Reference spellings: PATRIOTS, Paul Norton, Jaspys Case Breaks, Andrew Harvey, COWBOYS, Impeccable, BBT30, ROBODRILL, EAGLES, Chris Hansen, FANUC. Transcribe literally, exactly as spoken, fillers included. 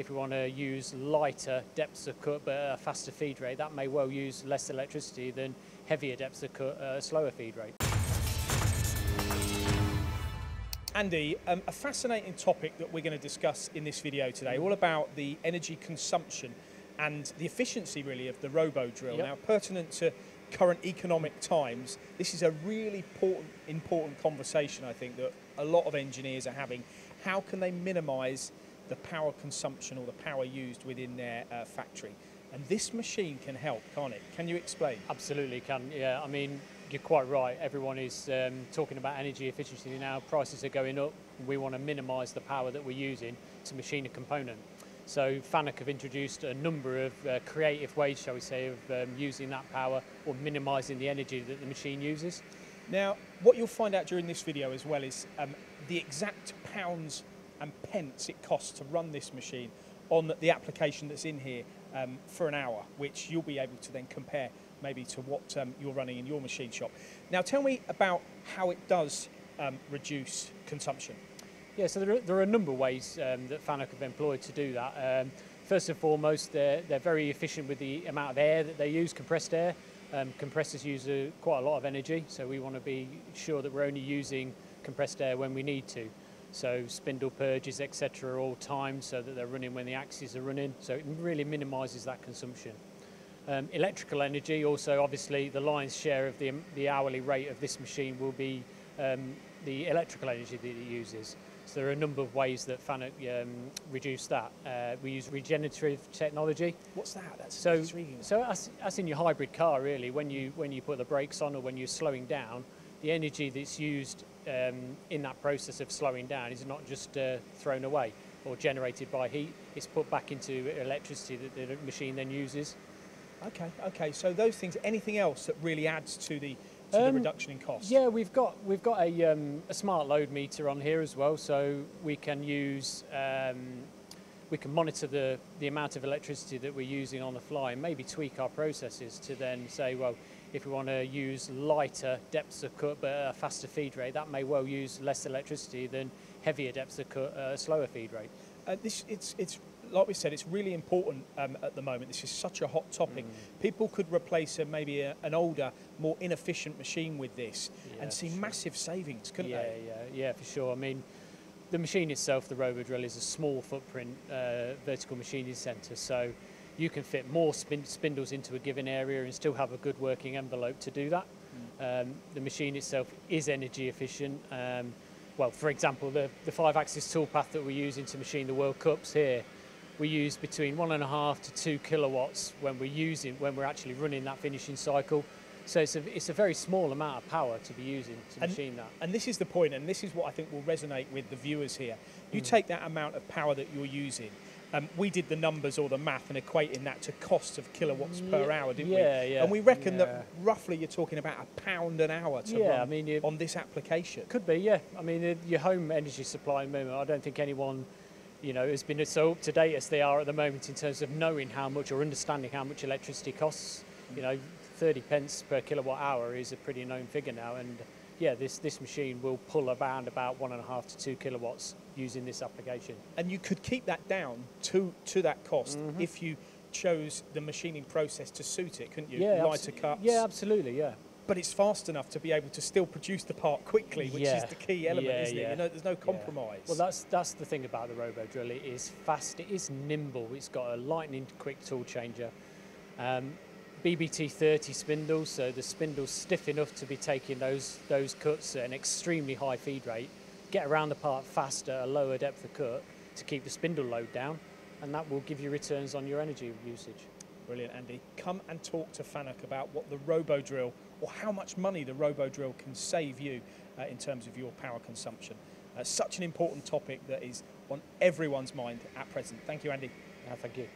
If we want to use lighter depths of cut but a faster feed rate, that may well use less electricity than heavier depths of cut at a slower feed rate. Andy, um, a fascinating topic that we're going to discuss in this video today, all about the energy consumption and the efficiency, really, of the RoboDrill. Yep. Now, pertinent to current economic times, this is a really important, important conversation, I think, that a lot of engineers are having. How can they minimise the power consumption or the power used within their uh, factory? And this machine can help, can't it? Can you explain? Absolutely can, yeah. I mean, you're quite right. Everyone is um, talking about energy efficiency now. Prices are going up. We want to minimise the power that we're using to machine a component. So FANUC have introduced a number of uh, creative ways, shall we say, of um, using that power or minimising the energy that the machine uses. Now, what you'll find out during this video as well is um, the exact pounds and pence it costs to run this machine on the application that's in here um, for an hour, which you'll be able to then compare maybe to what um, you're running in your machine shop. Now, tell me about how it does um, reduce consumption. Yeah, so there are, there are a number of ways um, that FANUC have employed to do that. Um, first and foremost, they're, they're very efficient with the amount of air that they use, compressed air. Um, compressors use uh, quite a lot of energy, so we want to be sure that we're only using compressed air when we need to. So spindle purges, et cetera, are all timed so that they're running when the axes are running. So it really minimises that consumption. Um, electrical energy also, obviously, the lion's share of the, the hourly rate of this machine will be um, the electrical energy that it uses. So there are a number of ways that FANUC um, reduce that. Uh, we use regenerative technology. What's that? That's so intriguing. So as, as in your hybrid car, really, when you, when you put the brakes on or when you're slowing down, the energy that's used um, in that process of slowing down is not just uh, thrown away or generated by heat. It's put back into electricity that the machine then uses. Okay, okay. So those things. Anything else that really adds to the to um, the reduction in cost? Yeah, we've got we've got a, um, a smart load meter on here as well, so we can use um, we can monitor the the amount of electricity that we're using on the fly, and maybe tweak our processes to then say, well, if we want to use lighter depths of cut but a faster feed rate, that may well use less electricity than heavier depths of cut at a slower feed rate. Uh, this it's it's. Like we said, it's really important um, at the moment. This is such a hot topic. Mm. People could replace a, maybe a, an older, more inefficient machine with this, yeah, and see sure. massive savings, couldn't yeah, they? Yeah, yeah, yeah, for sure. I mean, the machine itself, the RoboDrill, is a small footprint uh, vertical machining centre, so you can fit more spin spindles into a given area and still have a good working envelope to do that. Mm. Um, the machine itself is energy efficient. Um, well, for example, the, the five-axis toolpath that we're using to machine the World Cups here, we use between one and a half to two kilowatts when we're using, when we're actually running that finishing cycle. So it's a, it's a very small amount of power to be using to and, machine that. And this is the point, and this is what I think will resonate with the viewers here. You mm. take that amount of power that you're using. Um, we did the numbers or the math and equating that to cost of kilowatts yeah, per hour, didn't yeah, we? Yeah, and we reckon yeah. that roughly you're talking about a pound an hour to yeah, run I mean, you, on this application. Could be, yeah. I mean, your home energy supply at the moment, I don't think anyone, you know, has been so up to date as they are at the moment in terms of knowing how much or understanding how much electricity costs. You know, thirty pence per kilowatt hour is a pretty known figure now, and yeah, this this machine will pull around about one and a half to two kilowatts using this application. And you could keep that down to to that cost mm-hmm. if you chose the machining process to suit it, couldn't you? Yeah, lighter cuts. Yeah, absolutely. Yeah. But it's fast enough to be able to still produce the part quickly, which yeah. is the key element, yeah, isn't yeah. it? You know, there's no compromise. Yeah. Well, that's that's the thing about the RoboDrill. It is fast. It is nimble. It's got a lightning quick tool changer. Um, B B T thirty spindles, so the spindle's stiff enough to be taking those those cuts at an extremely high feed rate. Get around the part faster, a lower depth of cut to keep the spindle load down, and that will give you returns on your energy usage. Brilliant, Andy. Come and talk to FANUC about what the RoboDrill, or how much money the RoboDrill can save you uh, in terms of your power consumption. Uh, such an important topic that is on everyone's mind at present. Thank you, Andy. Yeah, thank you.